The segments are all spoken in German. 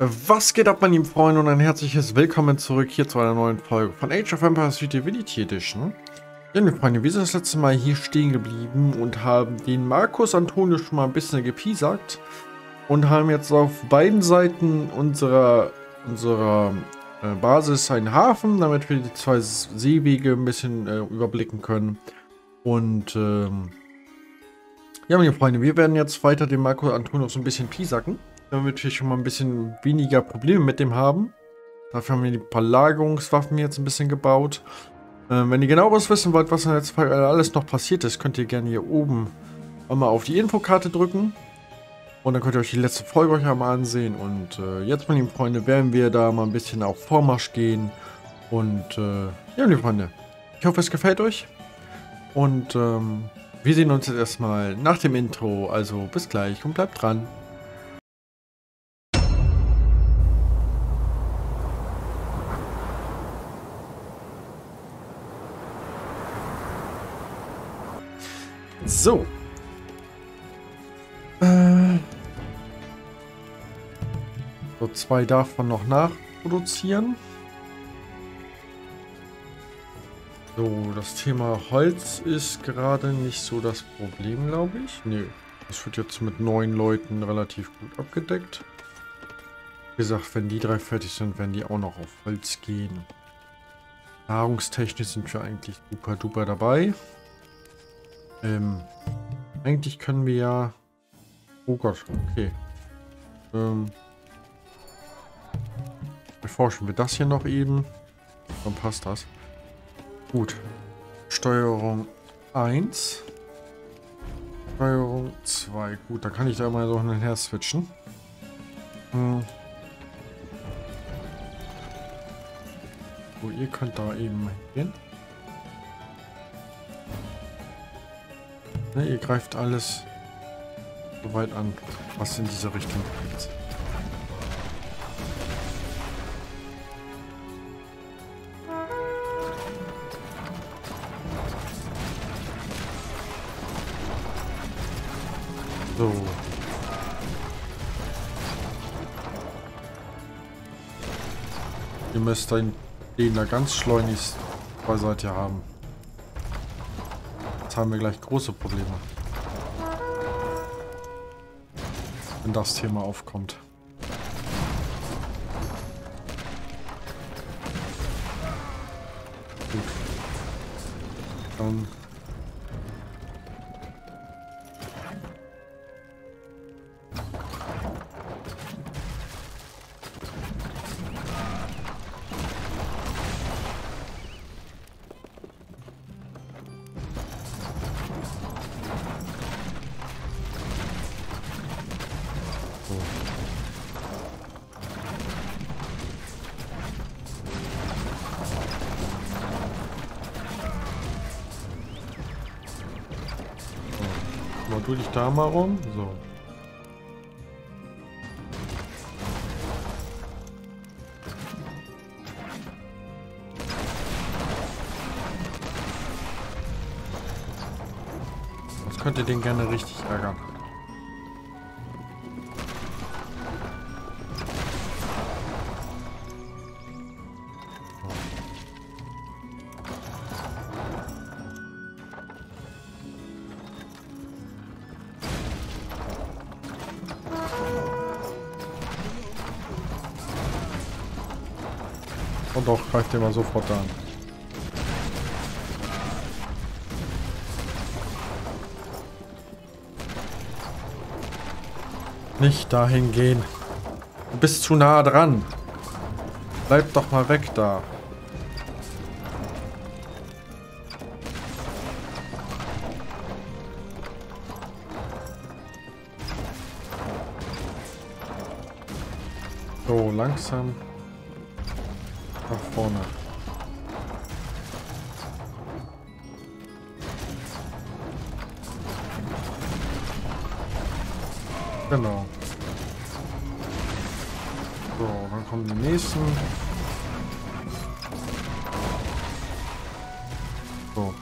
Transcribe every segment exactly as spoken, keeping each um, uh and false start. Was geht ab, meine lieben Freunde, und ein herzliches Willkommen zurück hier zu einer neuen Folge von Age of Empires Definitive Edition. Ja, meine Freunde, wir sind das letzte Mal hier stehen geblieben und haben den Marco Antonius schon mal ein bisschen gepiesackt und haben jetzt auf beiden Seiten unserer, unserer äh, Basis einen Hafen, damit wir die zwei Seewege ein bisschen äh, überblicken können. Und ähm, ja, meine Freunde, wir werden jetzt weiter den Marco Antonius ein bisschen piesacken, damit wir schon mal ein bisschen weniger Probleme mit dem haben. Dafür haben wir die paar Lagerungswaffen jetzt ein bisschen gebaut. Ähm, wenn ihr genaueres wissen wollt, was in der letzten Folge alles noch passiert ist, könnt ihr gerne hier oben einmal auf die Infokarte drücken. Und dann könnt ihr euch die letzte Folge euch einmal ansehen. Und äh, jetzt, meine lieben Freunde, werden wir da mal ein bisschen auf Vormarsch gehen. Und äh, ja, meine Freunde, ich hoffe, es gefällt euch. Und ähm, wir sehen uns jetzt erstmal nach dem Intro. Also bis gleich und bleibt dran. So. Äh. So, zwei darf man noch nachproduzieren. So, das Thema Holz ist gerade nicht so das Problem, glaube ich. Nö. Das wird jetzt mit neun Leuten relativ gut abgedeckt. Wie gesagt, wenn die drei fertig sind, werden die auch noch auf Holz gehen. Nahrungstechnisch sind wir eigentlich super duper dabei. Ähm, eigentlich können wir ja... Oh Gott, okay. Ähm, erforschen wir das hier noch eben. Dann passt das. Gut. Steuerung eins. Steuerung zwei. Gut, da kann ich da mal so hin und her switchen. Hm. So, ihr könnt da eben hin. Ne, ihr greift alles so weit an, was in diese Richtung geht. So. Ihr müsst den da ganz schleunigst beiseite haben. Haben wir gleich große Probleme, wenn das Thema aufkommt. Gut. Dann du dich da mal rum, so. Sonst könnt ihr den gerne richtig ärgern. Und doch, greift ihr mal sofort an. Nicht dahin gehen. Du bist zu nah dran. Bleib doch mal weg da. So, langsam. Nach vorne. Genau. So, dann kommen die nächsten. So.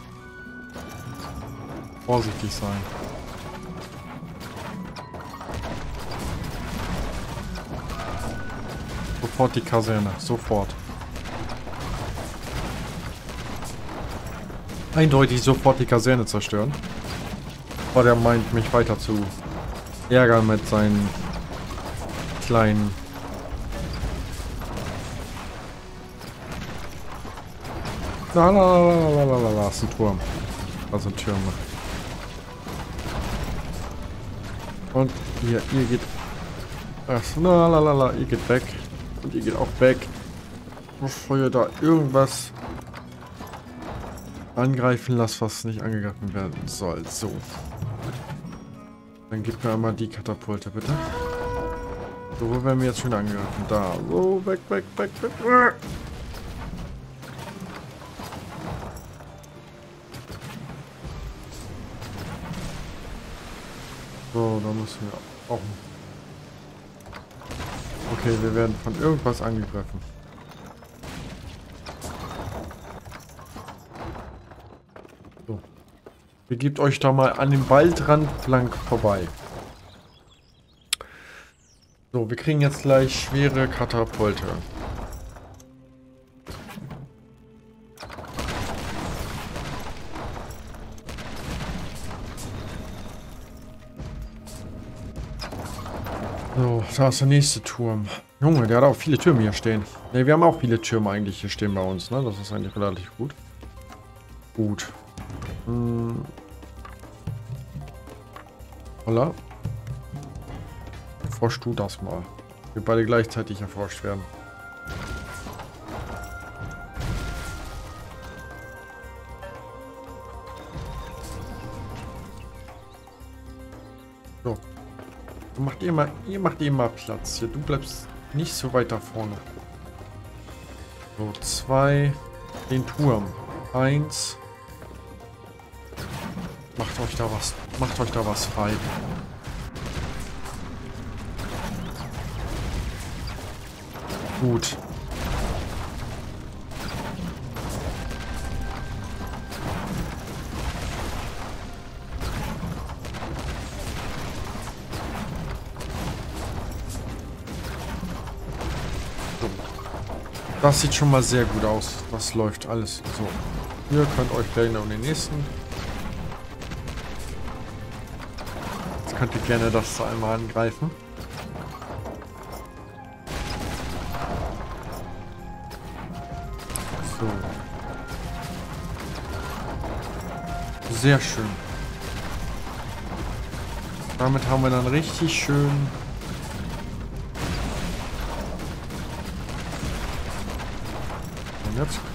Vorsichtig sein. Sofort die Kaserne. Sofort. Eindeutig sofort die Kaserne zerstören. Aber der meint, mich weiter zu ärgern mit seinen kleinen... La la la la, ist ein Turm. Also ein Türme. Und hier, ihr geht... Ach, la la la la, ihr geht weg. Und ihr geht auch weg. Bevor ihr da irgendwas angreifen lasst, was nicht angegriffen werden soll. So. Dann gib mir einmal die Katapulte, bitte. So, wo werden wir jetzt schon angegriffen? Da. So, weg, weg, weg, weg. So, da müssen wir auch. Okay, wir werden von irgendwas angegriffen. So. Begebt euch da mal an dem Waldrand blank vorbei. So, wir kriegen jetzt gleich schwere Katapulte. So, da ist der nächste Turm. Junge, der hat auch viele Türme hier stehen. Ne, wir haben auch viele Türme eigentlich hier stehen bei uns, ne? Das ist eigentlich relativ gut. Gut. Hm. Holla. Erforsch du das mal. Wir beide gleichzeitig erforscht werden. So. Macht ihr mal, ihr macht ihr mal Platz hier. Du bleibst nicht so weit da vorne. So, zwei. Den Turm. Eins. Macht euch da was. Macht euch da was frei. Gut. Das sieht schon mal sehr gut aus. Das läuft alles so. Ihr könnt euch gerne um den nächsten. Jetzt könnt ihr gerne das einmal angreifen. So. Sehr schön. Damit haben wir dann richtig schön... Jetzt kommt.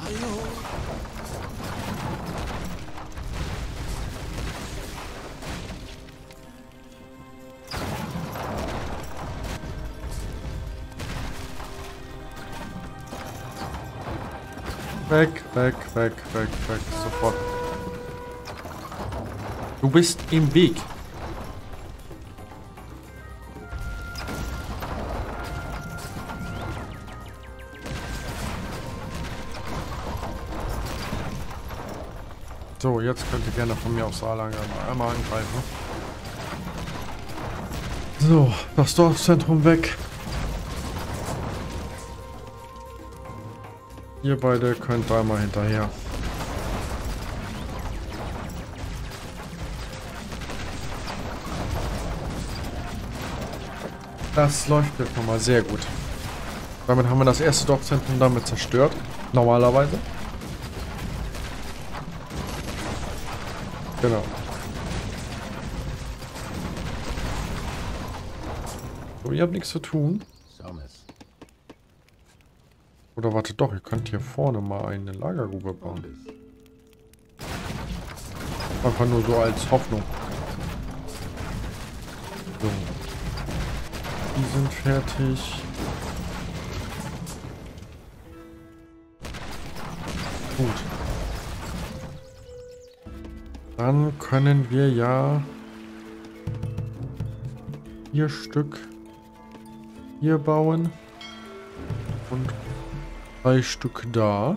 Hallo. Weg, weg, weg, weg, weg, sofort. Du bist im Weg. So, jetzt könnt ihr gerne von mir aus Saarlang einmal angreifen. So, das Dorfzentrum weg. Ihr beide könnt einmal hinterher. Das läuft jetzt nochmal sehr gut. Damit haben wir das erste Dorfzentrum damit zerstört. Normalerweise. Genau. So, ihr habt nichts zu tun. Oder wartet doch, ihr könnt hier vorne mal eine Lagergrube bauen. Einfach nur so als Hoffnung. So. Die sind fertig. Gut. Dann können wir ja vier Stück hier bauen und drei Stück da.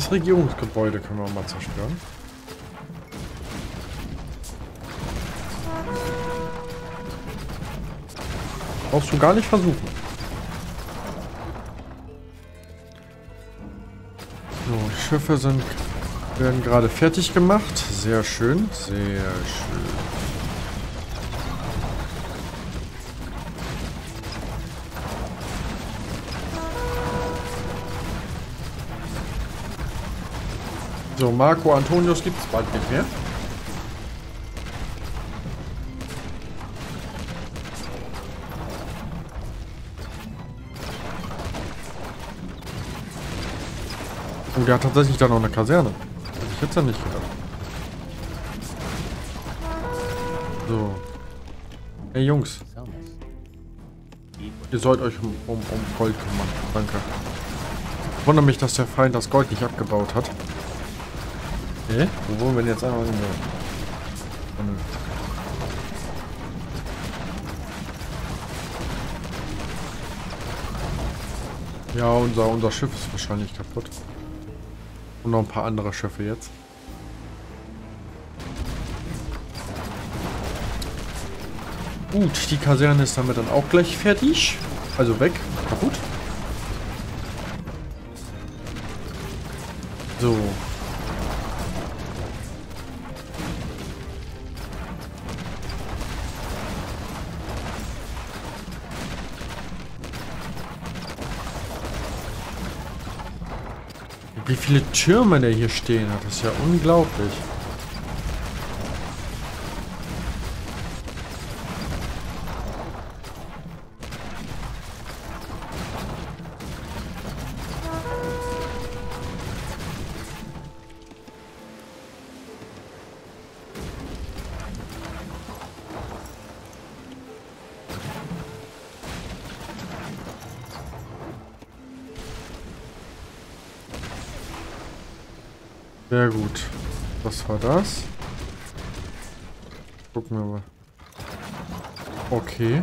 Das Regierungsgebäude können wir mal zerstören. Brauchst du gar nicht versuchen. So, die Schiffe sind, werden gerade fertig gemacht. Sehr schön, sehr schön. So, Marco Antonius gibt es bald nicht mehr. Oh, der hat tatsächlich da noch eine Kaserne. Hätte ich jetzt ja nicht gedacht. So. Hey Jungs. Ihr sollt euch um, um, um Gold kümmern. Danke. Ich wundere mich, dass der Feind das Gold nicht abgebaut hat. Hä? Wo wollen wir denn jetzt einmal hin? Oh, nö. Ja, unser, unser Schiff ist wahrscheinlich kaputt. Und noch ein paar andere Schiffe jetzt. Gut, die Kaserne ist damit dann auch gleich fertig. Also weg, kaputt. So. Wie viele Türme der hier stehen hat, ist ja unglaublich. Sehr gut. Was war das? Gucken wir mal. Okay.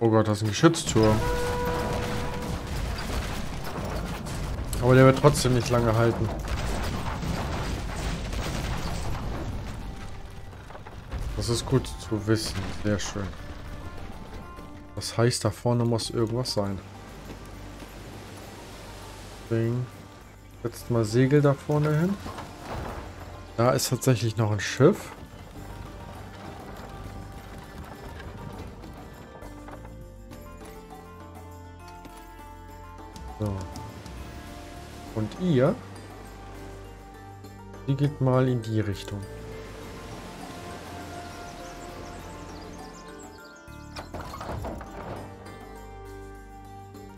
Oh Gott, das ist ein Geschützturm. Aber der wird trotzdem nicht lange halten. Das ist gut zu wissen. Sehr schön. Das heißt, da vorne muss irgendwas sein. Jetzt mal Segel da vorne hin. Da ist tatsächlich noch ein Schiff. So. Und ihr? Die geht mal in die Richtung.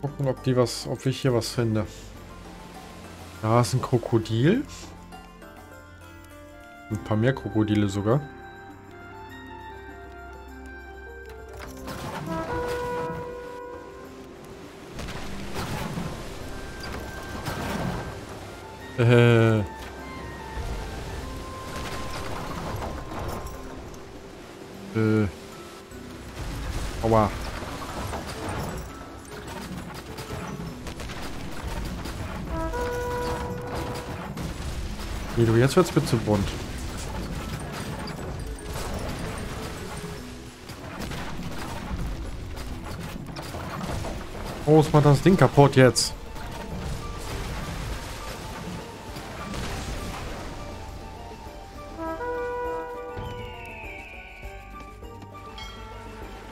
Gucken, ob die was, ob ich hier was finde. Da ist ein Krokodil. Ein paar mehr Krokodile sogar. Äh. Äh. Aua. Jetzt wird's bitte bunt. Oh, es macht das Ding kaputt jetzt.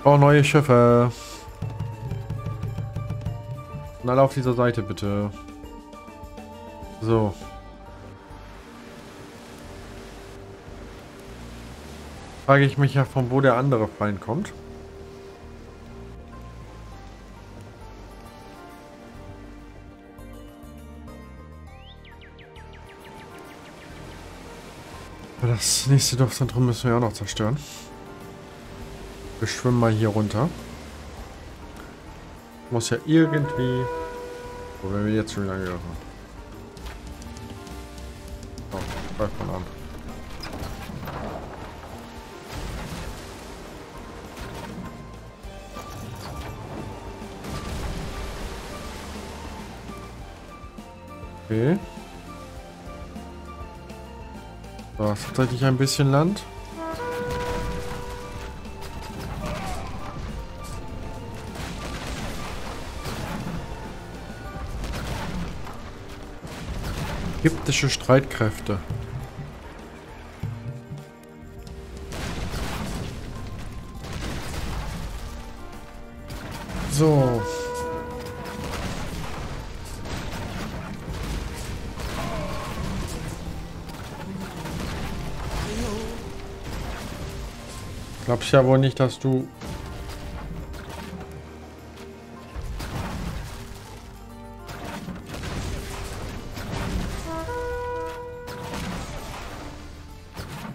Oh, neue Schiffe. Und alle auf dieser Seite bitte. So. Frage ich mich ja, von wo der andere Feind kommt. Das nächste Dorfzentrum müssen wir auch noch zerstören. Wir schwimmen mal hier runter. Muss ja irgendwie... Wo werden wir jetzt schon wieder angegriffen? Oh, greift man an. Okay. So, verteidige ich ein bisschen Land. Ägyptische Streitkräfte. So. Glaubst ja wohl nicht, dass du...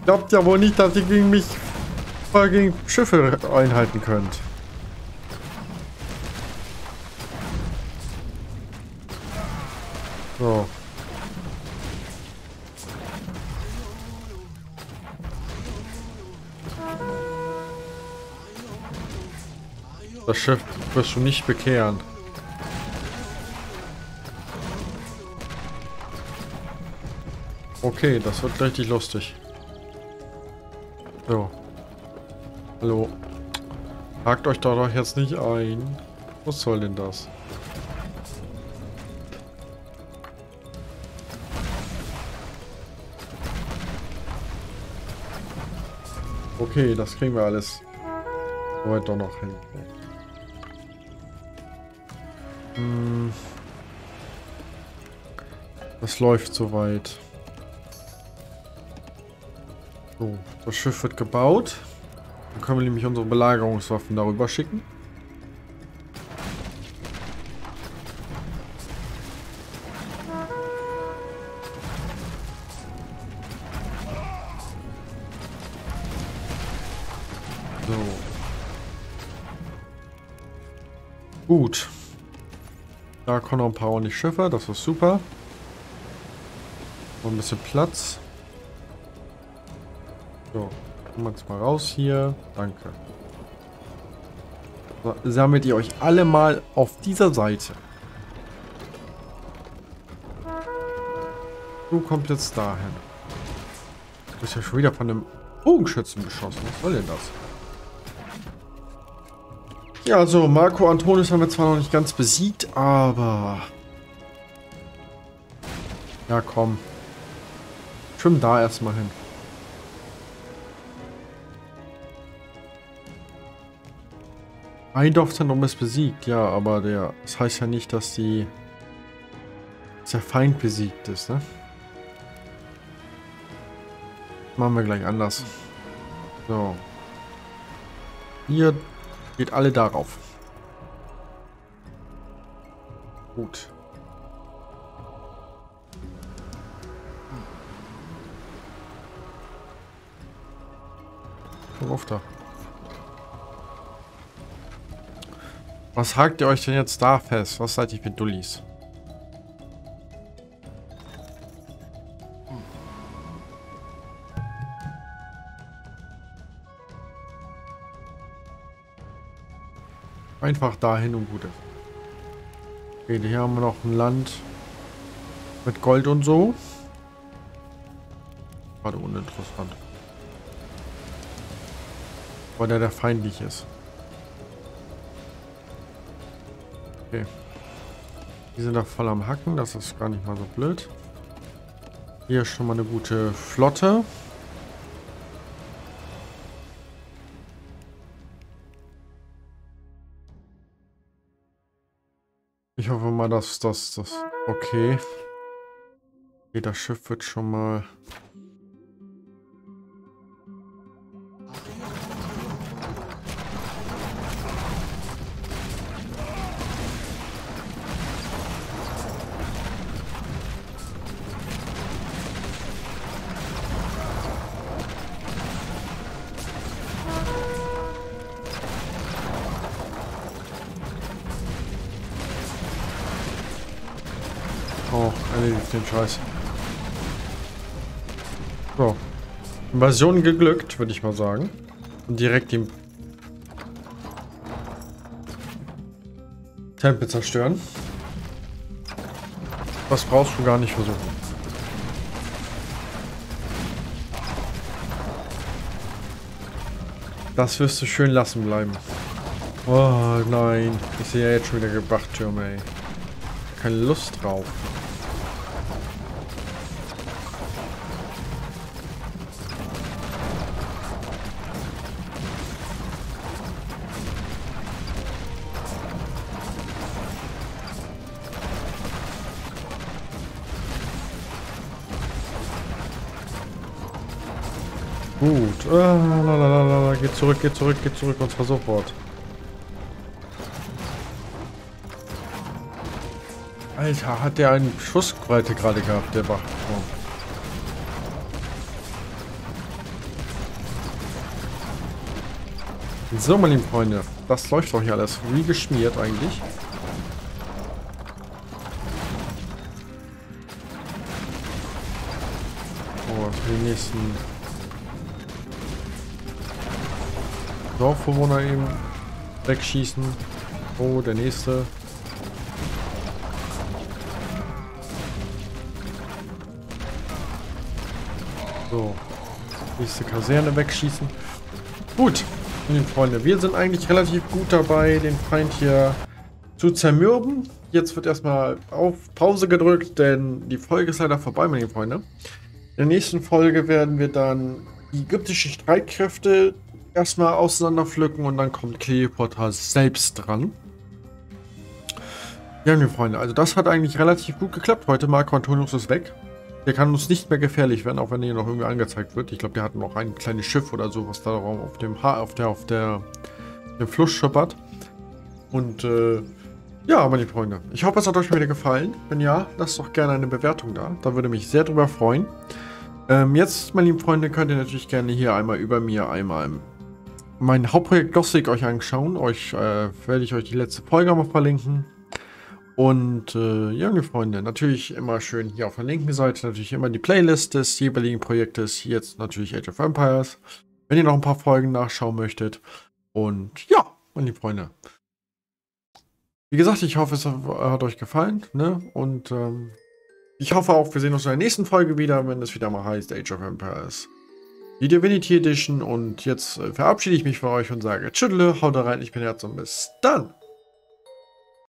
Glaubt ja wohl nicht, dass ihr gegen mich äh, gegen Schiffe einhalten könnt. So. Das Schiff wirst du nicht bekehren. Okay, das wird richtig lustig. So. Hallo. Hakt euch da doch jetzt nicht ein. Was soll denn das? Okay, das kriegen wir alles soweit doch noch hin. Hm. Das läuft soweit. So, das Schiff wird gebaut. Dann können wir nämlich unsere Belagerungswaffen darüber schicken. So. Gut. Da kommen noch ein paar ordentliche Schiffe, das ist super. Noch ein bisschen Platz. So, kommen wir jetzt mal raus hier. Danke. So, sammelt ihr euch alle mal auf dieser Seite. Du kommt jetzt dahin. Du bist ja schon wieder von einem Bogenschützen geschossen. Was soll denn das? Ja, also Marco Antonius haben wir zwar noch nicht ganz besiegt, aber... Ja, komm. Schwimm da erstmal hin. Ein Dorfzentrum ist besiegt, ja, aber der... Das heißt ja nicht, dass die... Dass der Feind besiegt ist, ne? Machen wir gleich anders. So. Hier... Geht alle darauf. Gut. Worauf da? Was hakt ihr euch denn jetzt da fest? Was seid ihr für Dullis? Einfach dahin und gut ist. Okay, hier haben wir noch ein Land mit Gold und so. Gerade uninteressant. Weil der der feindlich ist. Okay. Die sind da voll am Hacken, das ist gar nicht mal so blöd. Hier schon mal eine gute Flotte. Ich hoffe mal, dass das, das, okay. Okay, das Schiff wird schon mal... Oh, erledigt den Scheiß. So. Invasion geglückt, würde ich mal sagen. Und direkt den Tempel zerstören. Das brauchst du gar nicht versuchen. Das wirst du schön lassen bleiben. Oh nein. Ich sehe ja jetzt schon wieder Gebachtürme, ey. Keine Lust drauf. Gut. Ah, lalalala. Geht zurück, geht zurück, geht zurück, und zwar sofort. Alter, hat der einen Schussbreite gerade gehabt, der Bach. Oh. So, meine lieben Freunde. Das läuft doch hier alles wie geschmiert eigentlich. Oh, den nächsten Dorfbewohner eben wegschießen. Oh, der nächste. So. Nächste Kaserne wegschießen. Gut, meine Freunde. Wir sind eigentlich relativ gut dabei, den Feind hier zu zermürben. Jetzt wird erstmal auf Pause gedrückt, denn die Folge ist leider vorbei, meine Freunde. In der nächsten Folge werden wir dann die ägyptischen Streitkräfte erstmal auseinander pflücken und dann kommt Kleopatra selbst dran. Ja, meine Freunde, also das hat eigentlich relativ gut geklappt heute. Marco Antonius ist weg. Der kann uns nicht mehr gefährlich werden, auch wenn er hier noch irgendwie angezeigt wird. Ich glaube, der hat noch ein kleines Schiff oder so, was da auf dem ha auf der auf der, der Fluss schippert. Und äh, ja, meine Freunde, ich hoffe, es hat euch wieder gefallen. Wenn ja, lasst doch gerne eine Bewertung da. Da würde mich sehr drüber freuen. Ähm, jetzt, meine lieben Freunde, könnt ihr natürlich gerne hier einmal über mir einmal im mein Hauptprojekt Gothic euch anschauen. Euch äh, werde ich euch die letzte Folge mal verlinken. Und äh, ja, meine Freunde, natürlich immer schön hier auf der linken Seite natürlich immer die Playlist des jeweiligen Projektes. Jetzt natürlich Age of Empires, wenn ihr noch ein paar Folgen nachschauen möchtet. Und ja, meine lieben Freunde. Wie gesagt, ich hoffe, es hat euch gefallen. Ne? Und ähm, ich hoffe auch, wir sehen uns in der nächsten Folge wieder, wenn es wieder mal heißt Age of Empires die Definitive Edition, und jetzt äh, verabschiede ich mich von euch und sage Tschüss, haut rein, ich bin Herz und bis dann!